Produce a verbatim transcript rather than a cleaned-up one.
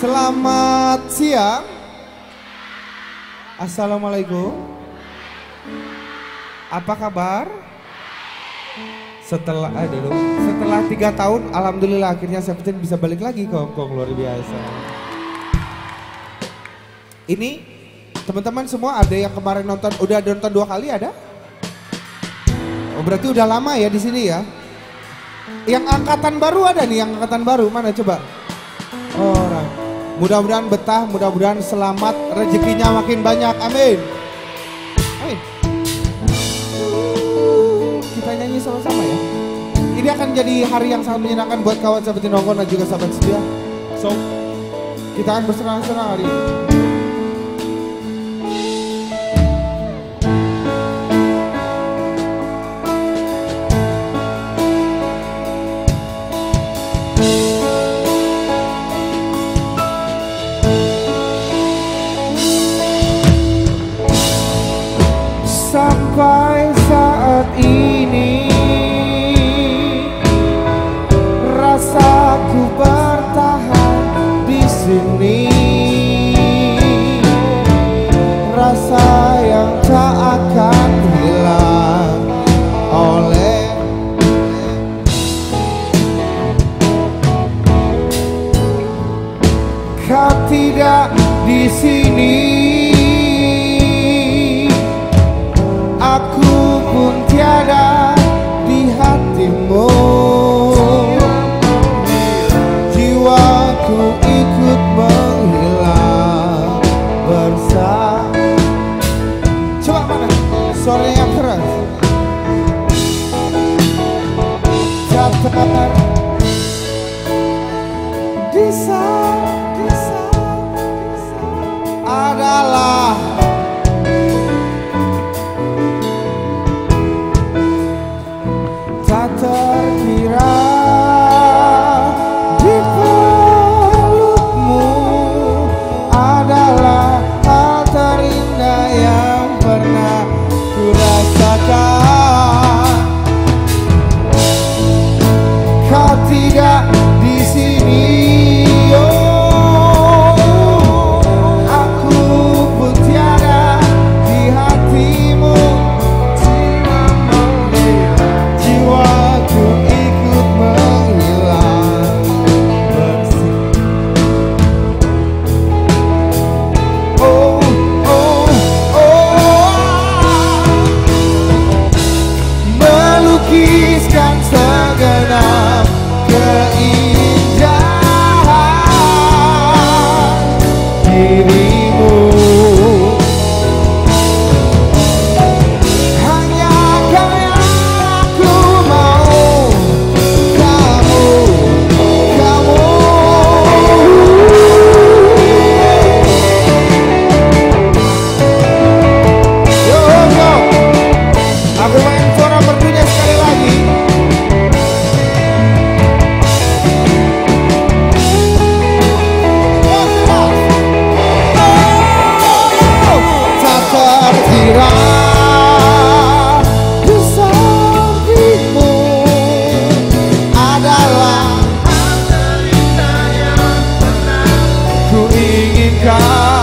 Selamat siang. Assalamualaikum. Apa kabar? Setelah ah, dulu, setelah tiga tahun, alhamdulillah akhirnya Seventeen bisa balik lagi ke Hongkong, luar biasa. Ini teman-teman semua ada yang kemarin nonton, udah nonton dua kali ada? Oh, berarti udah lama ya di sini ya? Yang angkatan baru ada nih, yang angkatan baru mana coba? Orang. Mudah-mudahan betah, mudah-mudahan selamat, rezekinya makin banyak, amin. Amin. Kita nyanyi sama-sama ya. Ini akan jadi hari yang sangat menyenangkan buat kawan Seventeen Hongkong dan juga sahabat setia. So, kita akan bersenang-senang hari ini. Sampai saat ini rasaku bertahan di sini, rasa yang tak akan hilang oleh kau tidak di sini. Aku pun tiada di hatimu, jiwaku ikut menghilang bersama. Coba mana? Suara yang keras. Jatuh di sana adalah terkira di pelukmu, adalah hal terindah yang pernah kurasakan. Kau tidak di sini, oh, aku pun tiada di hatimu. Kisahkan segenap keindahan dirimu, hanya kau yang aku mau. Kamu, kamu yo yo, aku main suara berdunia sekali lagi. Adalah antara yang pernah ku inginkan.